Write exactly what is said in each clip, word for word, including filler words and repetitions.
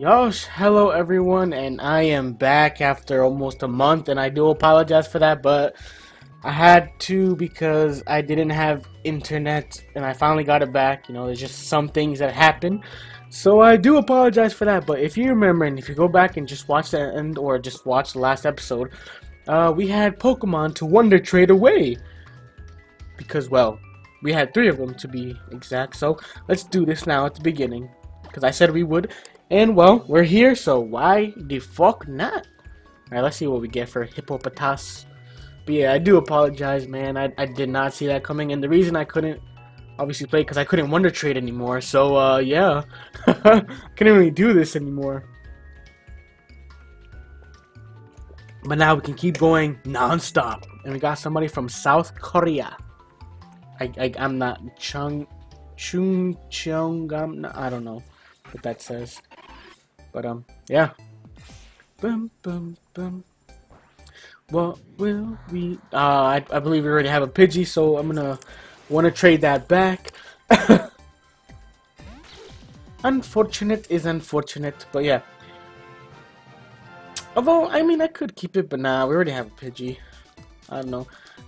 Yosh, hello everyone, and I am back after almost a month, and I do apologize for that, but I had to because I didn't have internet, and I finally got it back. You know, there's just some things that happen, so I do apologize for that. But if you remember, and if you go back and just watch the end, or just watch the last episode, uh, we had Pokemon to Wonder Trade away, because, well, we had three of them to be exact, so let's do this now at the beginning, because I said we would. And, well, we're here, so why the fuck not? Alright, let's see what we get for Hippopotas. But yeah, I do apologize, man. I, I did not see that coming. And the reason I couldn't obviously play because I couldn't Wonder Trade anymore. So, uh, yeah. I couldn't really do this anymore. But now we can keep going non-stop. And we got somebody from South Korea. I, I, I'm not... Chung... Chung... Chung... I'm not, I don't know what that says. But, um, yeah. Bum, bum, bum. What will we... Uh, I, I believe we already have a Pidgey, so I'm gonna want to trade that back. Unfortunate is unfortunate, but yeah. Although, I mean, I could keep it, but nah, we already have a Pidgey. I don't know.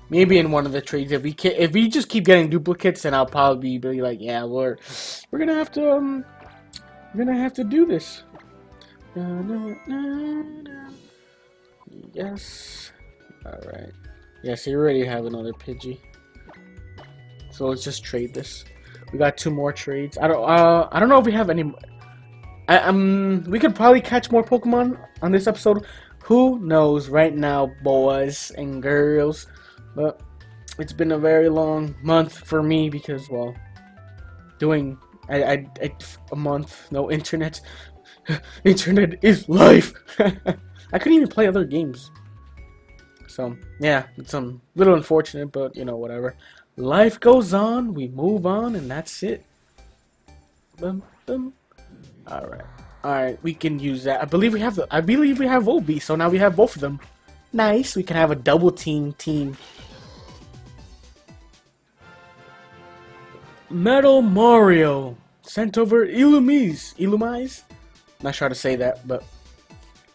Maybe in one of the trades, if we can, if we just keep getting duplicates, then I'll probably be like, yeah, we're, we're gonna have to, um... We're gonna have to do this. Na, na, na, na. Yes. Alright. Yeah, so you already have another Pidgey. So let's just trade this. We got two more trades. I don't uh I don't know if we have any I um we could probably catch more Pokemon on this episode. Who knows right now, boys and girls. But it's been a very long month for me because, well, doing I, I, I a month, no internet. Internet is life. I couldn't even play other games. So yeah, it's um little unfortunate, but you know, whatever. Life goes on, we move on, and that's it. Bum, bum. All right, all right, we can use that. I believe we have the. I believe we have Obi, so now we have both of them. Nice, we can have a double team team. Metal Mario sent over Illumise. Illumise? Not sure how to say that, but.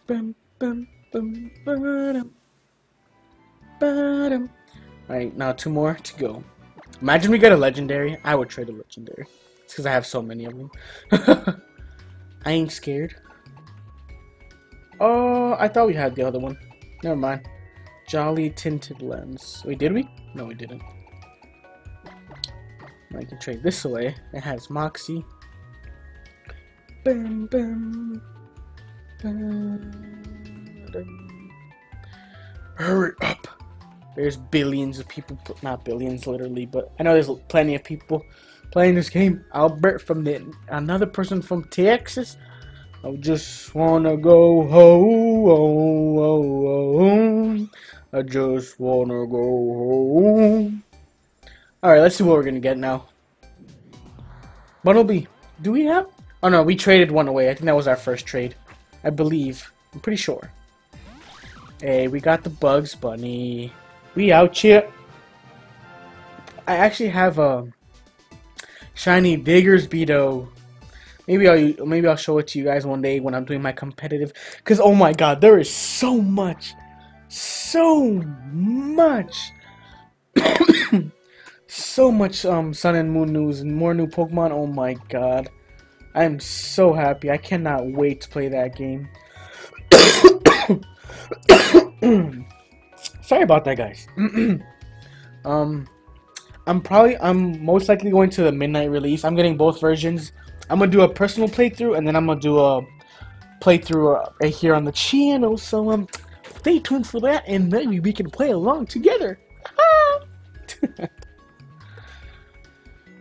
Alright, now two more to go. Imagine we got a legendary. I would trade a legendary. It's because I have so many of them. I ain't scared. Oh, I thought we had the other one. Never mind. Jolly Tinted Lens. Wait, did we? No, we didn't. I can trade this away. It has Moxie. Bam, bam, bam, bam. Hurry up! There's billions of people. Not billions, literally, but I know there's plenty of people playing this game. Albert from the another person from Texas. I just wanna go home. home, home. I just wanna go home. Alright, let's see what we're gonna get now. Bunnelby, do we have? Oh no, we traded one away. I think that was our first trade. I believe. I'm pretty sure. Hey, we got the Bugs Bunny. We out here. I actually have a shiny Digger's Bidoof. Maybe I'll maybe I'll show it to you guys one day when I'm doing my competitive. Cause oh my god, there is so much, so much. So much um, Sun and Moon news and more new Pokemon. Oh my god. I'm so happy. I cannot wait to play that game. Sorry about that, guys. um, I'm probably, I'm most likely going to the midnight release. I'm getting both versions. I'm going to do a personal playthrough, and then I'm going to do a playthrough right here on the channel. So um, stay tuned for that, and maybe we can play along together.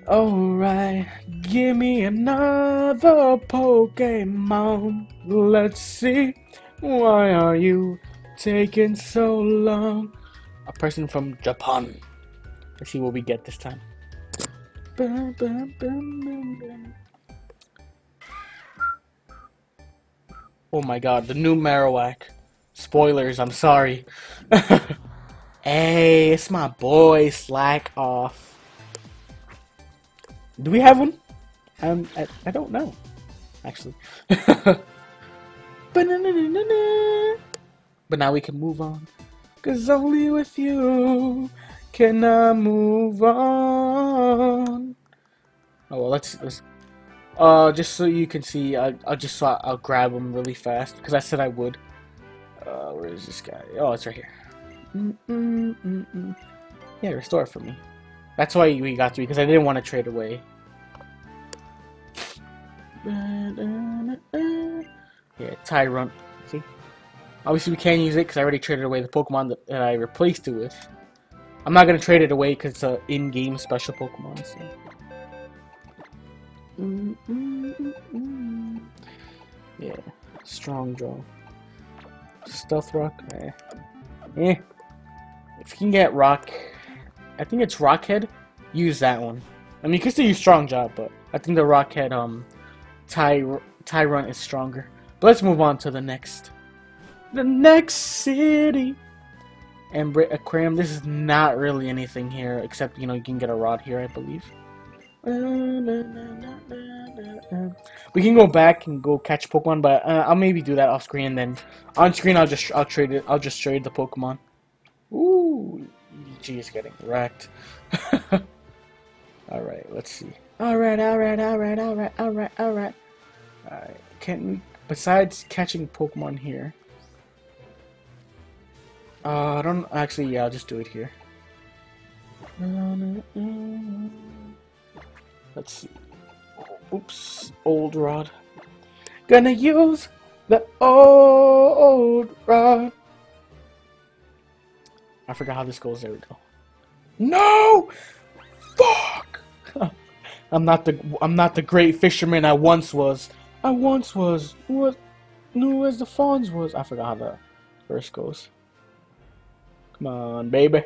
Alright, give me another Pokemon. Let's see, why are you taking so long? A person from Japan. Let's see what we get this time. Oh my god, the new Marowak. Spoilers, I'm sorry. Hey, it's my boy, slack off. Do we have one? Um, I, I don't know, actually. But now we can move on. Cause only with you can I move on. Oh well, let's let's. Uh, just so you can see, I I just thought I'll grab him really fast because I said I would. Uh, where is this guy? Oh, it's right here. Mm -mm -mm -mm. Yeah, restore it for me. That's why we got to, because I didn't want to trade away. Yeah, Tyrunt. See? Obviously we can't use it because I already traded away the Pokemon that, that I replaced it with. I'm not going to trade it away because it's an in-game special Pokemon. So. Mm -mm -mm -mm. Yeah, Strongjaw. Stealth Rock? Eh. Eh. If you can get Rock... I think it's Rockhead. Use that one. I mean, you can still use Strongjaw, but I think the Rockhead um, Ty Tyrunt is stronger. But let's move on to the next. The next city! Embra Aquarium. This is not really anything here, except, you know, you can get a rod here, I believe. We can go back and go catch Pokemon, but uh, I'll maybe do that off screen, and then on screen I'll just I'll trade it. I'll just trade the Pokemon. Ooh, G is getting wrecked. All right, let's see. All right, all right, all right, all right, all right, all right. All right. Can we? Besides catching Pokemon here, uh, I don't actually. Yeah, I'll just do it here. Let's see. Oops, old rod. Gonna use the old rod. I forgot how this goes. There we go. No, fuck. I'm not the I'm not the great fisherman I once was. I once was. What? Knew as the fawns was. I forgot how the verse goes. Come on, baby.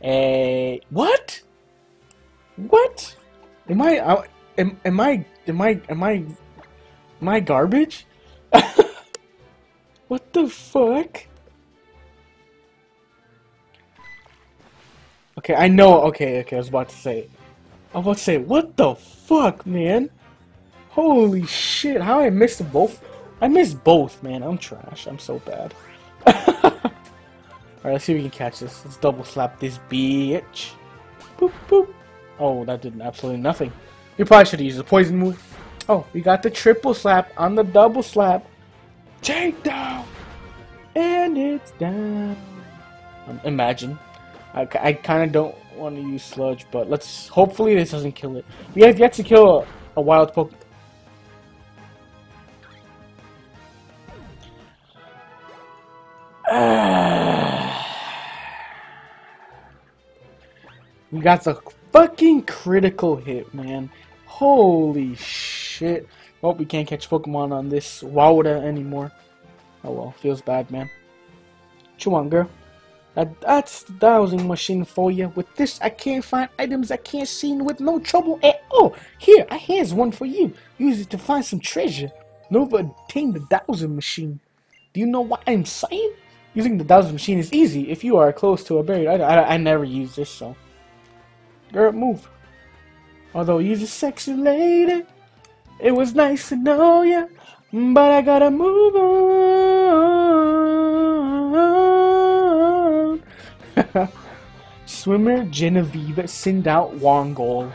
Hey, what? What? Am I, I am, am I am I am I am I garbage? What the fuck? Okay, I know. Okay, okay. I was about to say. I was about to say, what the fuck, man? Holy shit! How I missed both? I missed both, man. I'm trash. I'm so bad. All right, let's see if we can catch this. Let's double slap this bitch. Boop boop. Oh, that did absolutely nothing. You probably should have used the poison move. Oh, we got the triple slap on the double slap. Take down! And it's down. Um, imagine. I, I kind of don't want to use sludge, but let's... Hopefully this doesn't kill it. We have yet to kill a, a wild Pokemon. Uh, we got the... Fucking critical hit, man. Holy shit. Oh, we can't catch Pokemon on this Wawda anymore. Oh well, feels bad, man. Chew on, girl. That, that's the dowsing machine for you. With this, I can't find items I can't see with no trouble at all. Here, I here's one for you. Use it to find some treasure. Nova obtained the dowsing machine. Do you know what I'm saying? Using the dowsing machine is easy if you are close to a buried item. I, I, I never use this, so... Girl, move. Although you're a sexy lady, it was nice to know ya, but I gotta move on. Swimmer Genevieve, send out Wongol.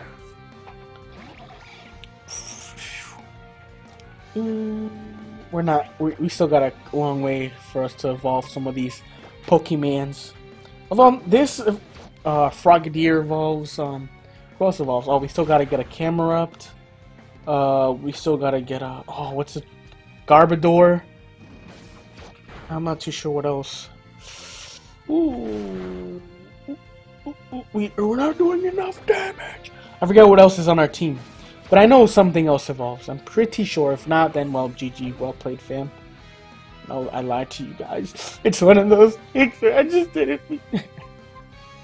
Mm, we're not. We, we still got a long way for us to evolve some of these Pokemans. Although this. Uh, Frogadier evolves, um, who else evolves? Oh, we still gotta get a Camerupt, uh, we still gotta get a, oh, what's it, Garbodor, I'm not too sure what else. Ooh, we, we're not doing enough damage. I forget what else is on our team, but I know something else evolves, I'm pretty sure. If not, then, well, G G, well played, fam. No, I lied to you guys, it's one of those, I just did it.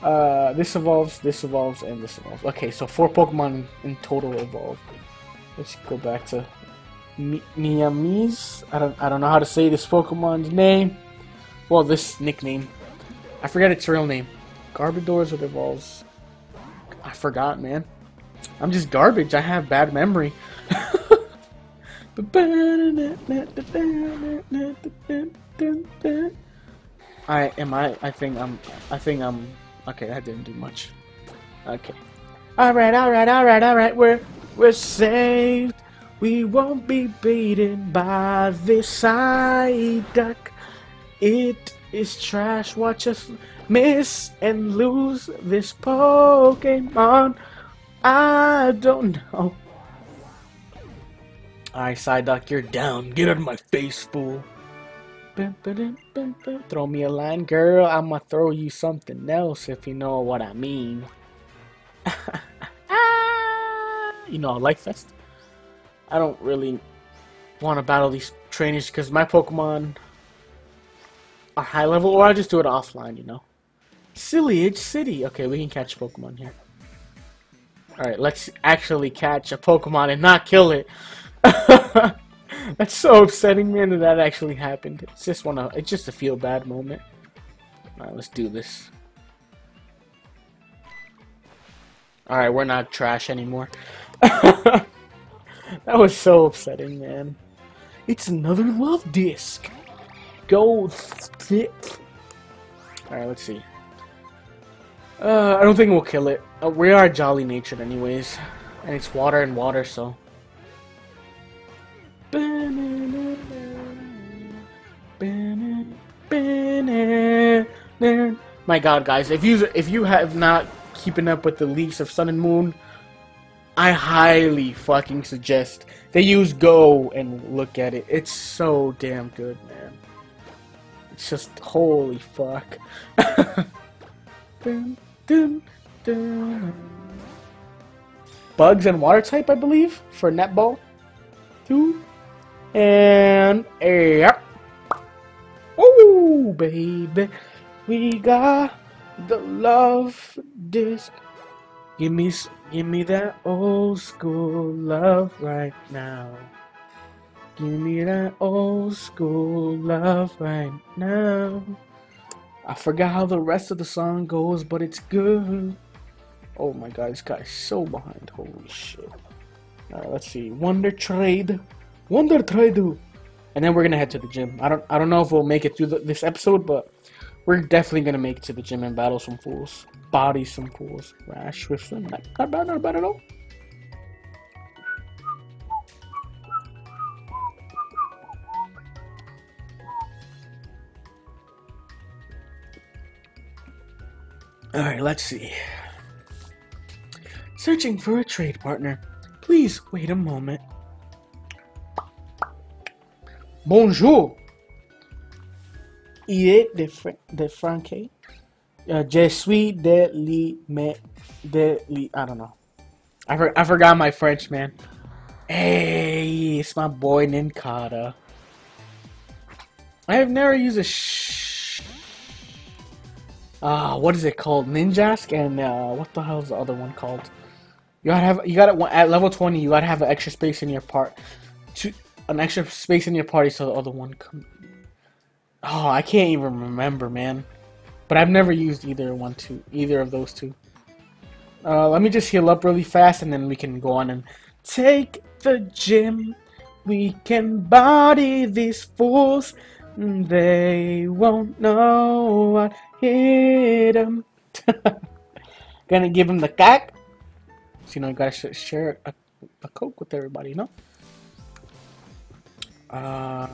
Uh, this evolves, this evolves, and this evolves. Okay, so four Pokemon in total evolved. Let's go back to Miyamis. I don't, I don't know how to say this Pokemon's name. Well, this nickname. I forget its real name. Garbodor's what evolves. I forgot, man. I'm just garbage. I have bad memory. I am I I think I'm I think I'm okay, that didn't do much. Okay. Alright, alright, alright, alright, we're we're saved. We won't be beaten by this Psyduck. It is trash, watch us miss and lose this Pokemon. I don't know. Alright, Psyduck, you're down. Get out of my face, fool. Throw me a line, girl. I'ma throw you something else if you know what I mean. You know, I like Fest. I don't really want to battle these trainers because my Pokemon are high level, or I just do it offline, you know. Cyllage City. Okay, we can catch Pokemon here. Alright, let's actually catch a Pokemon and not kill it. That's so upsetting, man, that that actually happened. It's just, wanna, it's just a feel bad moment. Alright, let's do this. Alright, we're not trash anymore. That was so upsetting, man. It's another love disc. Go thick. Alright, let's see. Uh, I don't think we'll kill it. Uh, we are jolly natured anyways. And it's water and water, so. My god, guys. If you, if you have not keeping up with the leaks of Sun and Moon, I highly fucking suggest they use Go and look at it. It's so damn good, man. It's just holy fuck. Dun, dun, dun. Bugs and water type, I believe, for netball. Two and yep. Oh baby, we got the love disc. Give me, give me that old school love right now. Give me that old school love right now. I forgot how the rest of the song goes, but it's good. Oh my god, this guy's so behind. Holy shit. Alright, let's see. Wonder Trade. Wonder Trade. And then we're gonna head to the gym. I don't I don't know if we'll make it through the, this episode, but we're definitely gonna make it to the gym and battle some fools. Body some fools. Rash with them. Like Garbodor, Garbodor. Alright, let's see. Searching for a trade partner. Please wait a moment. Bonjour. Il est de, fr de Franquet. Uh, je suis de li me de li. I don't know. I, for I forgot my French, man. Hey, it's my boy Nincada. I have never used a sh. Ah, uh, what is it called? Ninjask and uh, what the hell is the other one called? You gotta have. You gotta at level twenty. You gotta have an extra space in your part. To an extra space in your party, so the other one comes. Oh, I can't even remember, man. But I've never used either one, two, either of those two. Uh, let me just heal up really fast, and then we can go on and take the gym. We can body these fools. They won't know what hit them. Gonna give them the cock. So you know you gotta sh share a, a coke with everybody, you know. Uh.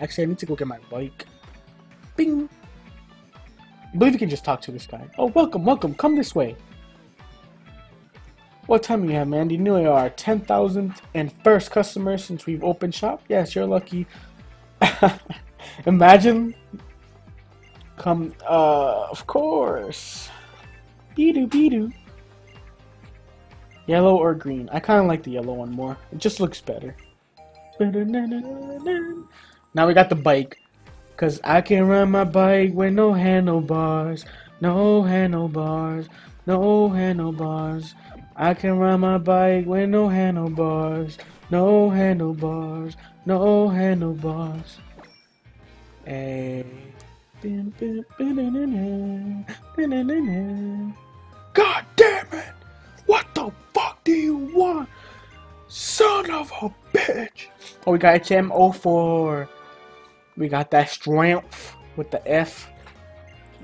Actually, I need to go get my bike. Bing! I believe you can just talk to this guy. Oh, welcome, welcome. Come this way. What time do you have, man? You know you are ten thousand and first customer since we've opened shop. Yes, you're lucky. Imagine. Come, uh, of course. Bidoo, Bidoo. Yellow or green? I kind of like the yellow one more. It just looks better. Now we got the bike, cause I can ride my bike with no handlebars, no handlebars, no handlebars. I can ride my bike with no handlebars, no handlebars, no handlebars. Hey, God damn it! What the fuck do you want? Son of a bitch! Oh, we got H M oh four. We got that strength with the F.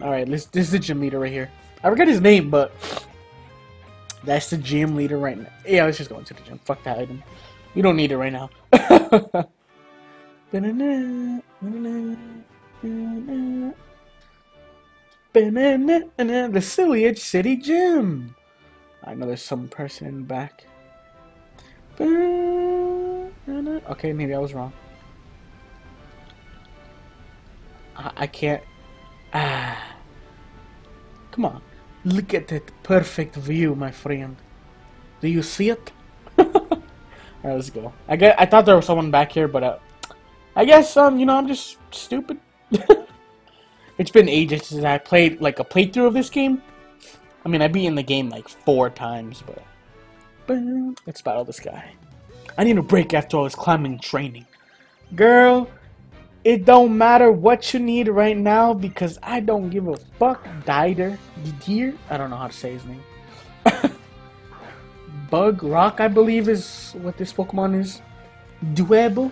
Alright, let's. This is the gym leader right here. I forgot his name, but that's the gym leader right now. Yeah, let's just go into the gym. Fuck that item. We don't need it right now. The Cyllage City Gym. I know there's some person in the back. Okay, maybe I was wrong. I, I can't. Ah, come on. Look at that perfect view, my friend. Do you see it? Alright, let's go. I guess, I thought there was someone back here, but uh, I guess, um, you know, I'm just stupid. It's been ages since I played, like, a playthrough of this game. I mean, I beat in the game, like, four times, but... Let's battle this guy. I need a break after all this climbing training. Girl, it don't matter what you need right now because I don't give a fuck. Dider, Didier? I don't know how to say his name. Bug Rock, I believe, is what this Pokemon is. Dwebble.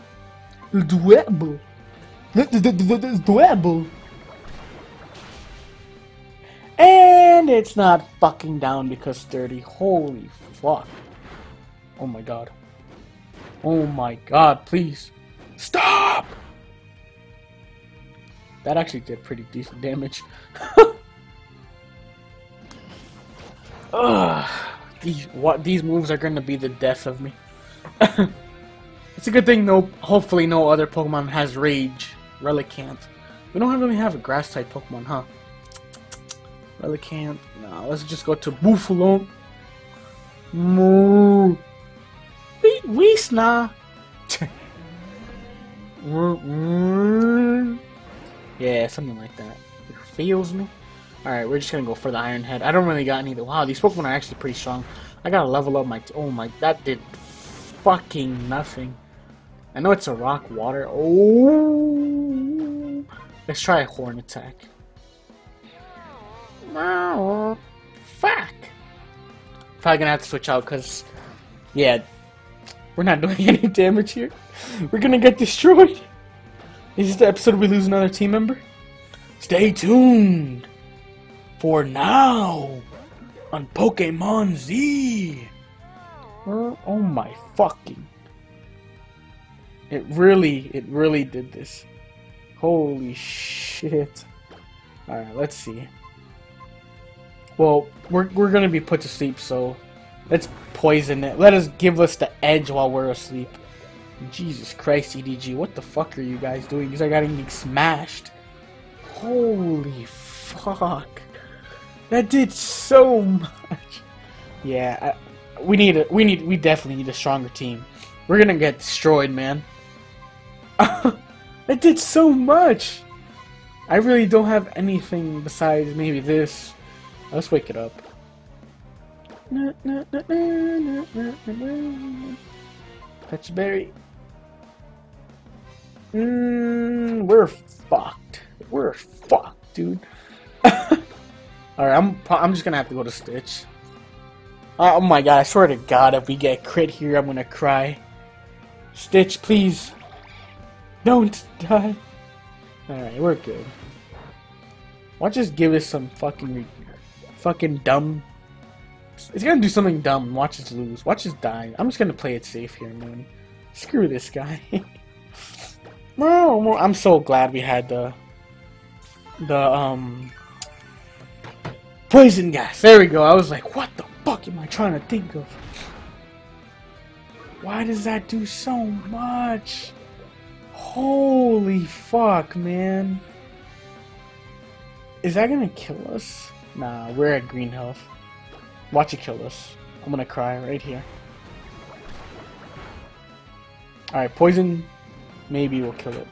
Dwebble. Dwebble. And it's not fucking down because thirty. Holy fuck. Oh my god. Oh my god, please. Stop! That actually did pretty decent damage. Ugh. These, what, these moves are gonna be the death of me. It's a good thing no, hopefully no other Pokemon has Rage. Relicanth. We don't really have a grass type Pokemon, huh? Relicanth. No, let's just go to Bouffalant. Moo. We, we sna. Yeah, something like that. It feels me. Alright, we're just gonna go for the Iron Head. I don't really got any. Wow, these Pokemon are actually pretty strong. I gotta level up my. T oh my. That did fucking nothing. I know it's a rock water. Oh. Let's try a Horn Attack. No, fuck. Probably gonna have to switch out because, yeah, we're not doing any damage here. We're gonna get destroyed. Is this the episode we lose another team member? Stay tuned for now on Pokemon Z. Oh my fucking! It really, it really did this. Holy shit! All right, let's see. Well, we're, we're gonna be put to sleep, so let's poison it. Let us give us the edge while we're asleep. Jesus Christ, E D G, what the fuck are you guys doing? These are getting smashed. Holy fuck. That did so much. Yeah, I, we need a, we need, we definitely need a stronger team. We're gonna get destroyed, man. That did so much. I really don't have anything besides maybe this. Let's wake it up. Touch berry. Mm, we're fucked. We're fucked, dude. Alright, I'm I'm just gonna have to go to Stitch. Oh my god, I swear to god, if we get crit here, I'm gonna cry. Stitch, please. Don't die. Alright, we're good. Why don't you just give us some fucking... Fucking dumb. It's gonna do something dumb. Watch us lose. Watch us die. I'm just gonna play it safe here, man. Screw this guy. No, I'm so glad we had the the um poison gas. There we go. I was like, what the fuck am I trying to think of? Why does that do so much? Holy fuck, man. Is that gonna kill us? Nah, we're at green health. Watch it kill us. I'm gonna cry right here. Alright, poison maybe will kill it.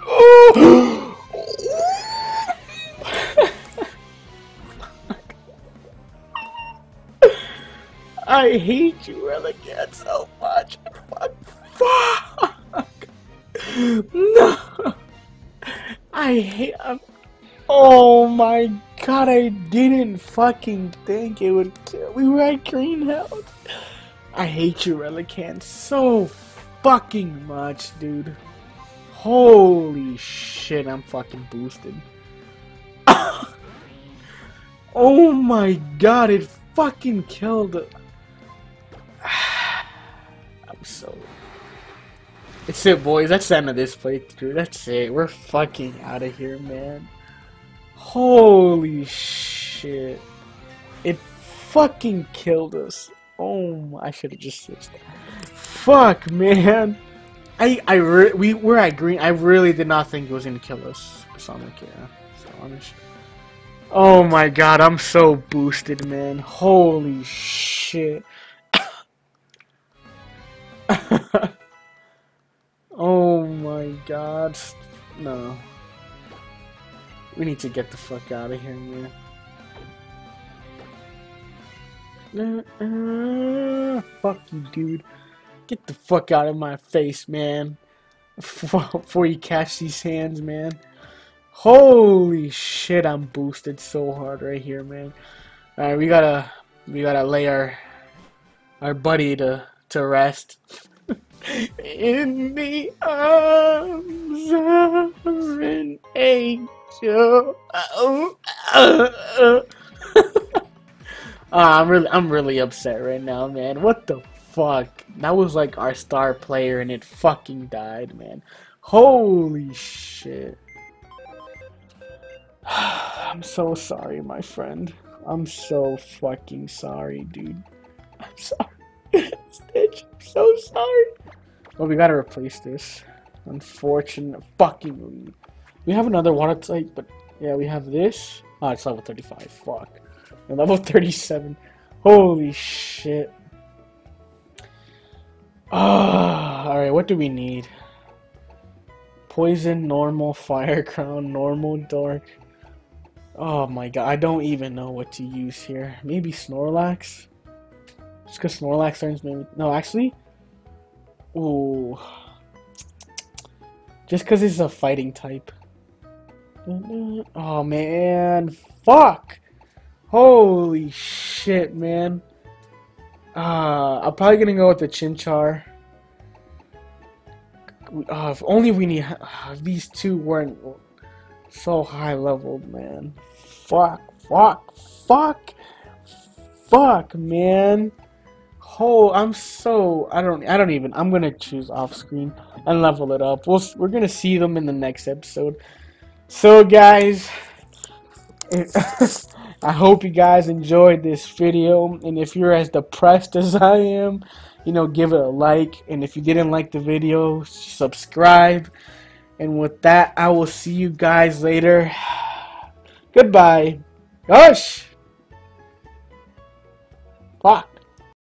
Oh! I hate you, Relicanth, so much. Fuck. Fuck. No. I hate. I'm, oh my god. God, I didn't fucking think it would kill. We were at green health. I hate you, Relicanth, so fucking much, dude. Holy shit, I'm fucking boosted. Oh my god, it fucking killed. I'm so... It's it, boys. That's the end of this playthrough. That's it. We're fucking out of here, man. Holy shit. It fucking killed us. Oh, I should have just switched that. Fuck, man. I, I, re we were at green. I really did not think it was gonna kill us. Sonic, yeah. So honest. Oh my god, I'm so boosted, man. Holy shit. Oh my god. No. We need to get the fuck out of here, man. Uh, uh, fuck you, dude. Get the fuck out of my face, man. Before you catch these hands, man. Holy shit, I'm boosted so hard right here, man. Alright, we gotta we gotta lay our our buddy to to rest. In the arms of an angel. Oh, uh, uh. uh, I'm really I'm really upset right now, man. What the fuck? That was like our star player and it fucking died, man. Holy shit. I'm so sorry, my friend. I'm so fucking sorry, dude. I'm sorry. Stitch, I'm so sorry. Well, we gotta replace this. Unfortunate fucking lead. We have another water type, but yeah, we have this. Oh, it's level thirty-five. Fuck. And level thirty-seven. Holy shit. Ah, alright, what do we need? Poison, normal, fire crown, normal, dark. Oh my god, I don't even know what to use here. Maybe Snorlax? Just because Snorlax earns maybe... No, actually... Ooh... Just because it's a fighting type. Oh man, fuck! Holy shit, man. Uh, I'm probably gonna go with the Chimchar. Uh, if only we need... Uh, these two weren't... So high leveled, man. Fuck, fuck, fuck, fuck, man. Oh, I'm so I don't I don't even I'm gonna choose off screen and level it up. We'll we're gonna see them in the next episode. So guys, I hope you guys enjoyed this video. And if you're as depressed as I am, you know, give it a like. And if you didn't like the video, subscribe. And with that, I will see you guys later. Goodbye. Gosh. Fuck.